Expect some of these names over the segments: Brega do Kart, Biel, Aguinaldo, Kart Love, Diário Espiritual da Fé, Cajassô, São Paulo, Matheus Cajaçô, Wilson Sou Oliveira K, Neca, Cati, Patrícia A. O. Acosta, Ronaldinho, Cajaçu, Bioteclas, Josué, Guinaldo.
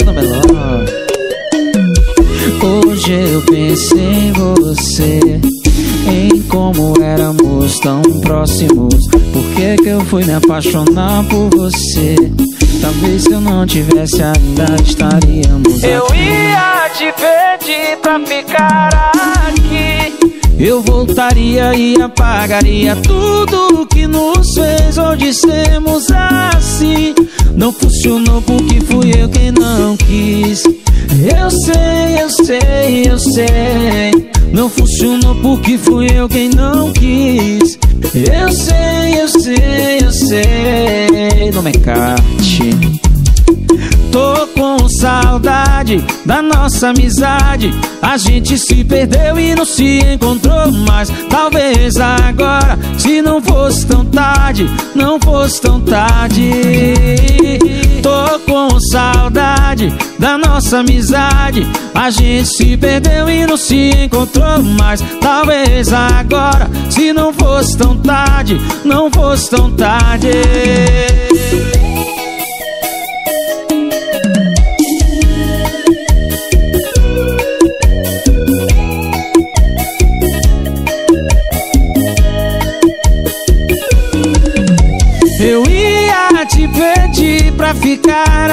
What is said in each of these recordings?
tudo melhor. Hoje eu pensei em você, em como éramos tão próximos. Por que que eu fui me apaixonar por você? Talvez se eu não tivesse ainda estaríamos eu aqui. Ia te pedir pra ficar aqui. Eu voltaria e apagaria tudo que nos fez ou dissemos assim. Não funcionou porque fui eu quem não quis. Eu sei, eu sei, eu sei. Não funcionou porque fui eu quem não quis. Eu sei, eu sei, eu sei. Não me encarte. Tô com saudade da nossa amizade. A gente se perdeu e não se encontrou mais. Talvez agora, se não fosse tão tarde, não fosse tão tarde. Tô com saudade da nossa amizade. A gente se perdeu e não se encontrou mais. Talvez agora, se não fosse tão tarde, não fosse tão tarde. Ficar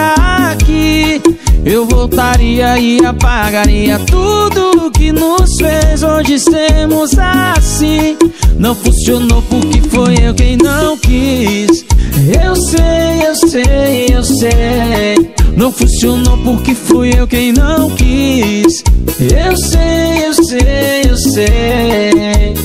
aqui, eu voltaria e apagaria tudo que nos fez ou dissemos assim. Não funcionou porque foi eu quem não quis. Eu sei, eu sei, eu sei. Não funcionou porque fui eu quem não quis. Eu sei, eu sei, eu sei.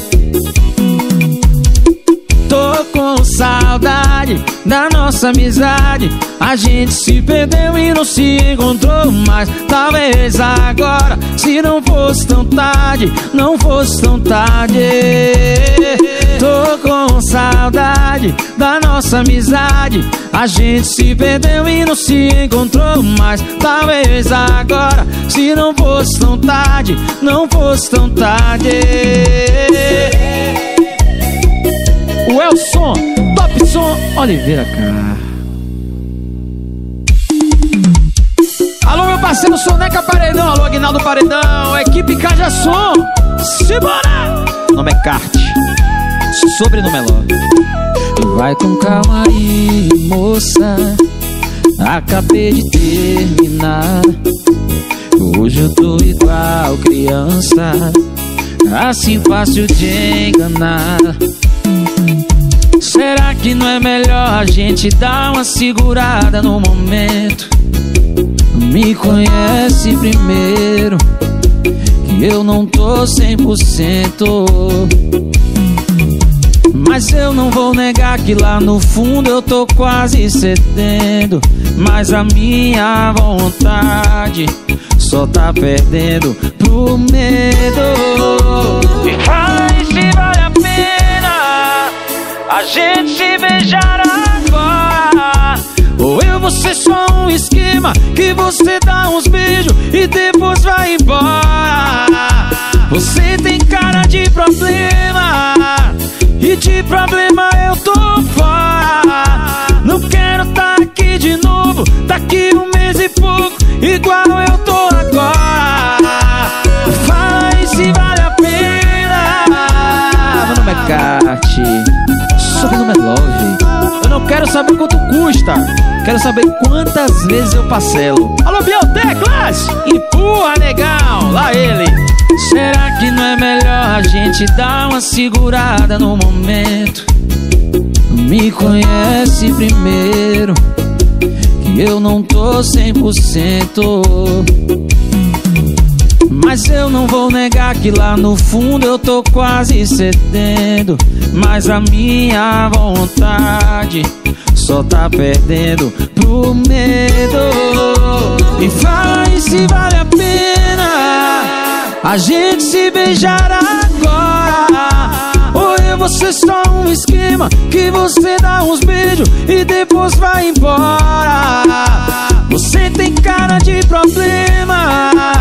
Tô com saudade da nossa amizade. A gente se perdeu e não se encontrou mais. Talvez agora, se não fosse tão tarde, não fosse tão tarde. Tô com saudade da nossa amizade. A gente se perdeu e não se encontrou mais. Talvez agora, se não fosse tão tarde, não fosse tão tarde. Wilson Sou Oliveira K. Alô, meu parceiro, sou Neca Paredão. Alô, Aguinaldo Paredão. Equipe Cajaçu. Se bora! Nome é Kart. Sobrenome é Love. Vai com calma aí, moça. Acabei de terminar. Hoje eu tô igual criança. Assim fácil de enganar. Será que não é melhor a gente dar uma segurada no momento? Me conhece primeiro, que eu não tô 100%. Mas eu não vou negar que lá no fundo eu tô quase cedendo. Mas a minha vontade só tá perdendo pro medo. Me faz se vale a pena a gente se beijar agora, ou eu vou ser só um esquema que você dá uns beijos e depois vai embora. Você tem cara de problema e de problema eu tô fora. Não quero tá aqui de novo, daqui um mês e pouco, igual eu tô agora. Faz se vale a pena. Meu nome é Cati. Sobrenome é Love. Eu não quero saber quanto custa, quero saber quantas vezes eu parcelo. Alô, Bioteclas! Empurra, legal! Lá ele! Será que não é melhor a gente dar uma segurada no momento? Me conhece primeiro, que eu não tô 100%. Mas eu não vou negar que lá no fundo eu tô quase cedendo. Mas a minha vontade só tá perdendo pro medo. E faz se vale a pena a gente se beijar agora, ou eu vou ser só um esquema que você dá uns beijos e depois vai embora. Você tem cara de problema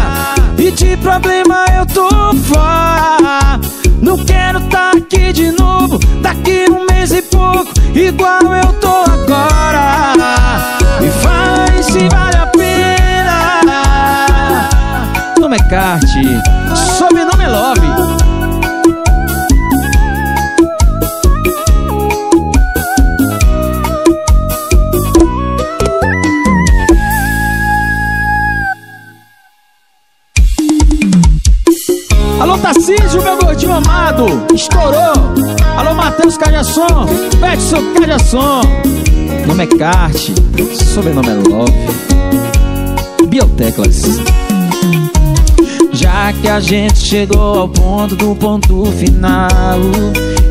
e de problema eu tô fora. Não quero tá aqui de novo, daqui um mês e pouco, igual eu tô agora. Me faz se vale a pena Kart. Sobrenome é Love. Alô, Tarcísio, meu gordinho amado. Estourou. Alô, Matheus Cajaçô. Pede seu Cajaçô. Nome é Kart. Sobrenome é Love. Bioteclas. Já que a gente chegou ao ponto do ponto final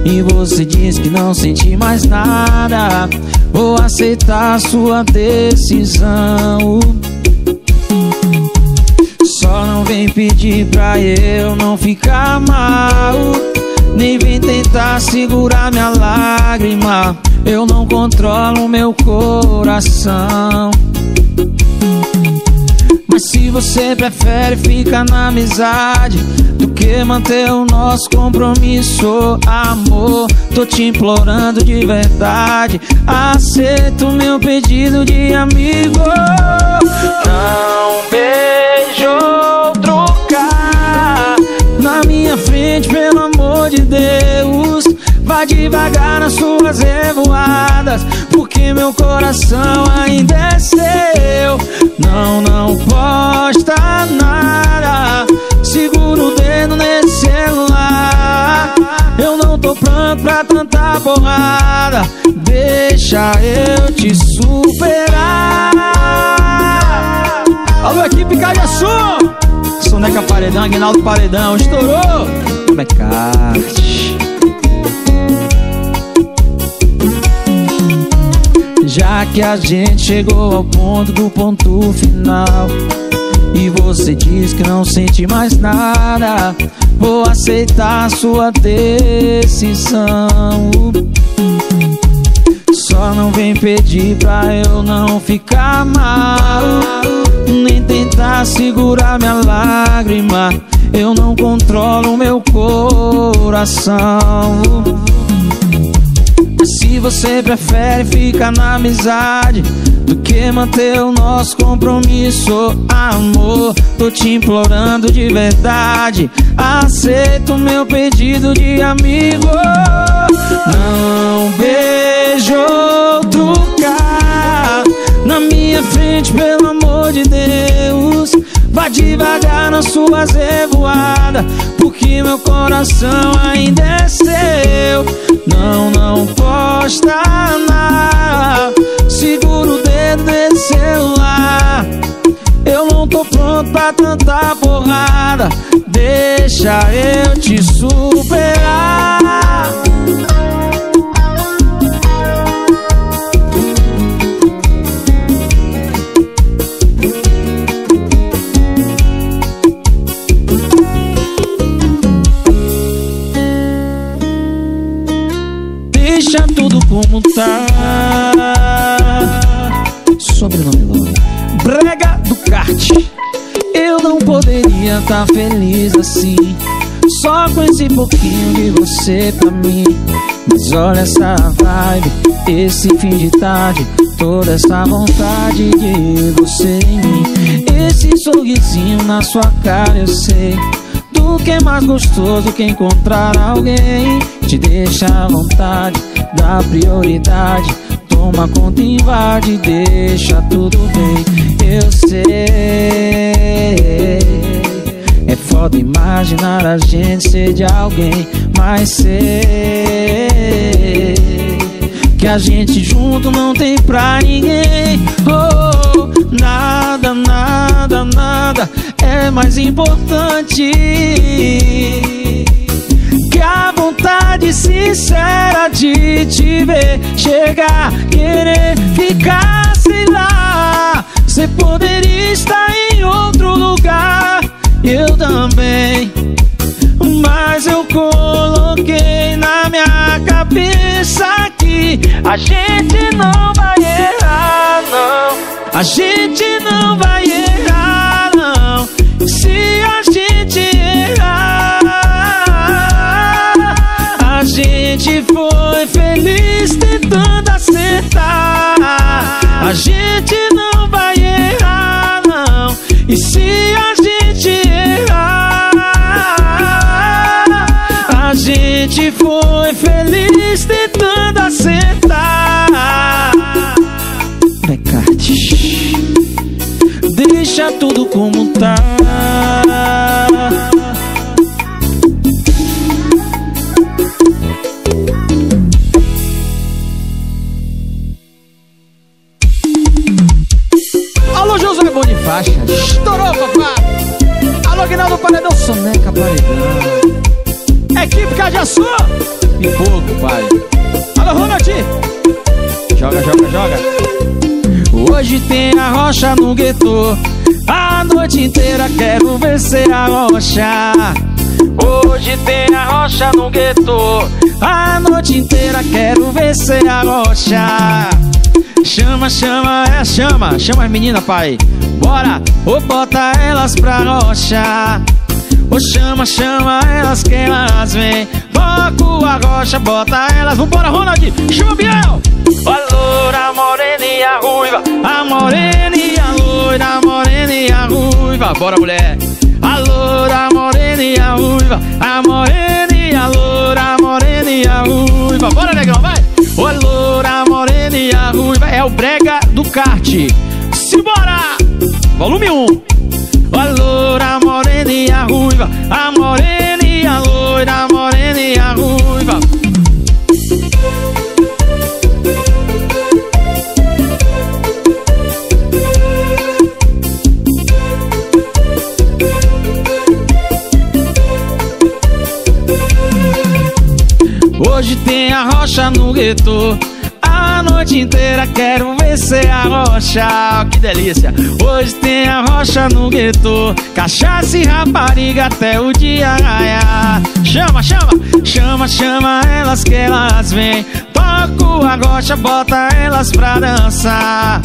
e você diz que não sente mais nada, vou aceitar sua decisão. Só não vem pedir pra eu não ficar mal, nem vem tentar segurar minha lágrima. Eu não controlo meu coração. Se você prefere ficar na amizade do que manter o nosso compromisso, amor, tô te implorando de verdade, aceita o meu pedido de amigo. Não beijo outro cara na minha frente, pelo amor de Deus. Vai devagar nas suas revoadas, porque meu coração ainda é seu. Não posta nada, segura o dedo nesse celular. Eu não tô pronto pra tanta porrada, deixa eu te superar. Alô, equipe Cajaçu. Sou Neca Paredão, Aguinaldo Paredão, estourou. Como é Kart? Já que a gente chegou ao ponto do ponto final e você diz que não sente mais nada, vou aceitar sua decisão. Só não vem pedir pra eu não ficar mal, nem tentar segurar minha lágrima. Eu não controlo meu coração. Se você prefere ficar na amizade do que manter o nosso compromisso, amor, tô te implorando de verdade, aceita o meu pedido de amigo. Não beijo outro cara na minha frente, pelo amor de Deus. Vai devagar nas suas revoadas, porque meu coração ainda é seu. Não posta nada, segura o dedo desse celular. Eu não tô pronto pra tanta porrada, deixa eu te superar. Deixa tudo como tá. Sobrenome Love. Brega do Kart. Eu não poderia tá feliz assim, só com esse pouquinho de você pra mim. Mas olha essa vibe, esse fim de tarde, toda essa vontade de você em mim. Esse sorrisinho na sua cara, eu sei do que é mais gostoso que encontrar alguém. Te deixa à vontade, dá prioridade, toma conta, invade, deixa tudo bem. Eu sei, é foda imaginar a gente ser de alguém, mas sei que a gente junto não tem pra ninguém. Oh, nada, nada, nada é mais importante que a vontade sincera de te ver chegar, querer ficar, sei lá. Você poderia estar em outro lugar, eu também, mas eu coloquei na minha cabeça que a gente não vai errar, não. A gente não vai errar, não. Se a gente errar, a gente foi feliz tentando acertar. A gente não vai errar, não. E se a gente errar, eles tentando assentar. Kart, deixa tudo como tá. Alô, Josué Bonifácio, estourou, papai. Alô, Guinaldo, paredão, soneca, paredão. Equipe Cajaçu e pouco, pai. Alô, Ronaldinho, joga, joga, joga. Hoje tem a rocha no gueto, a noite inteira quero vencer a rocha. Hoje tem a rocha no gueto, a noite inteira quero vencer a rocha. Chama, chama, é chama, chama as meninas, pai. Bora, ou bota elas pra rocha. Ou chama, chama elas que elas vêm. Toco a rocha, bota elas. Vambora, Ronaldinho, chama Biel. A loura, a morena e a ruiva, a morena e a loira, a morena e a ruiva. Bora, mulher. A loura, a morena e a ruiva, a morena e a loira, a morena e a ruiva. Bora, negão, vai. A loura, a morena e a ruiva. É o brega do kart. Simbora. Volume 1. A loura, a morena e a ruiva, a morena e a loira, a morena e a ruiva. Hoje tem a rocha no gueto, a noite inteira quero vencer a rocha. Que delícia! Hoje tem a rocha no gueto, cachaça e rapariga até o dia raiar. Chama, chama, chama, chama elas que elas vêm. Toco a rocha, bota elas pra dançar.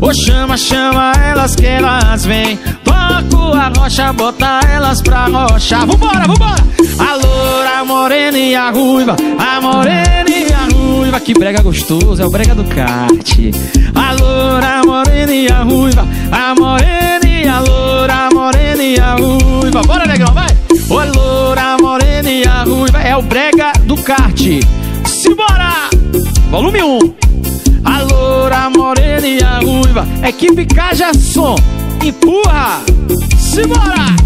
Ô, chama, chama elas que elas vêm. Toco a rocha, bota elas pra rocha. Vambora, vambora! A loura, a morena e a ruiva, a morena e a ruiva. Que brega gostoso, é o brega do kart. A loura, a morena e a ruiva, a morena e a loura, a morena e a ruiva. Bora, negão, vai! Ô, loura, a morena e a ruiva. É o brega do kart. Simbora! Volume 1. A loura, a morena e a ruiva. Equipe Cajassô, empurra, simbora!